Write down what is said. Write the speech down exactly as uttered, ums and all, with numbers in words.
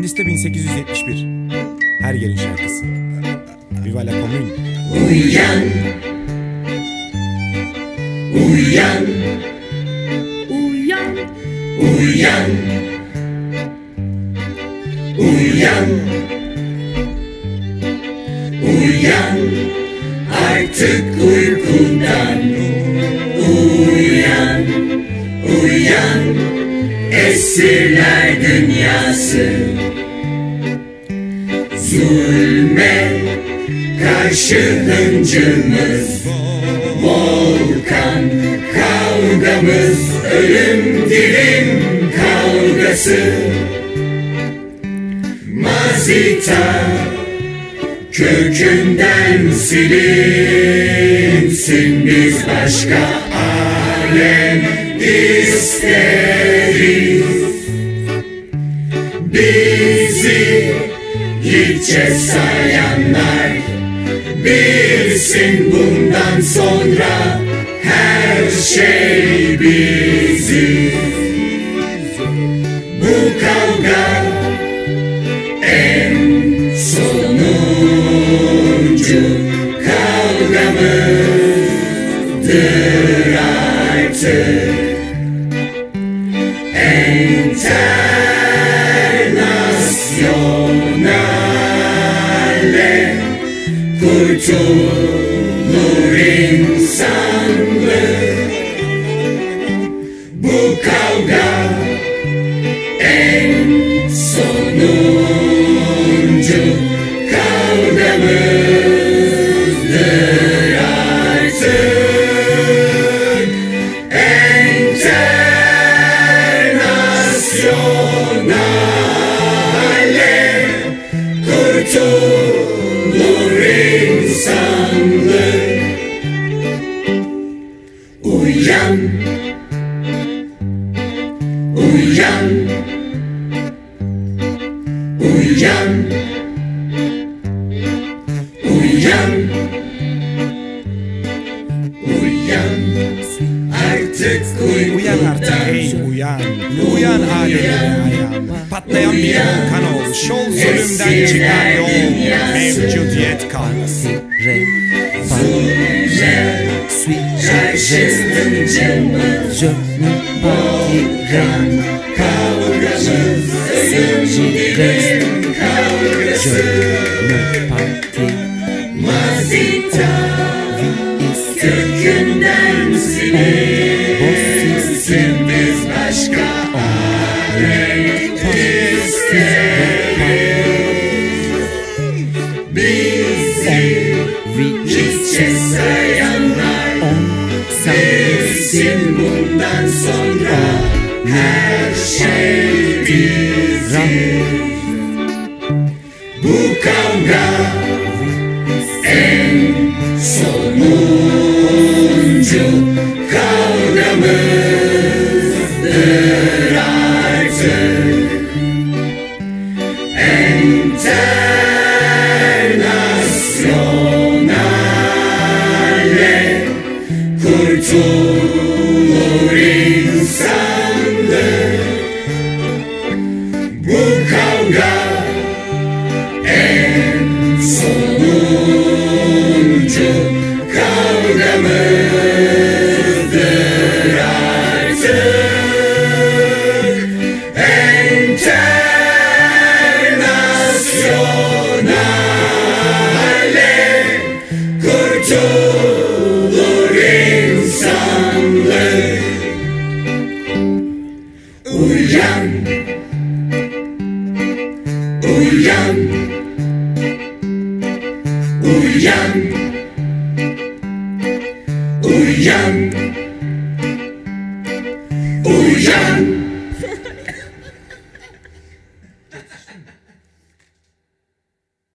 Bandista bin sekiz yüz yetmiş bir. Hergelin şarkısı. Viva la commune. Uyan. Uyan. Uyan. Uyan. Uyan. Uyan. Artık uykundan uyan. Uyan. Esirler dünyası, zulme karşı hıncımız, volkan kavgamız, ölüm dilim kavgası. Mazita kökünden silinsin, biz başka alem isteriz. Bizi hiçe sayanlar bilsin, bundan sonra her şey bizi. Bu kavga en sonuncu kavgamızdır artık. Internasyonale kurtulur insanlık. Bu kavga en sonuncu kavgamızdır artık. Internasyonale kurtulur insanlık. Uyan, uyan, uyan, uyan, uyan, artık uykudan uyan, uyan alem. Patlayan bir volkan ol, şol zulümden çıkan yol, mevcudiyet kalmasın. Zulme karşısıncımız, volkan kavgamız, ölüm dilim kavgası. Mazita kökünden silinsin, biz başka alem. Bizi hiçe sayanlar sevsin, bundan sonra her şey bizim. Bu kavga en sonuncu kavgamızdır artık. Internasyonale kurtulur insanlık. Bu kavga en sonuncu kavgamızdır artık. Enter kurtulur insanlık. Uyan, uyan, uyan, uyan.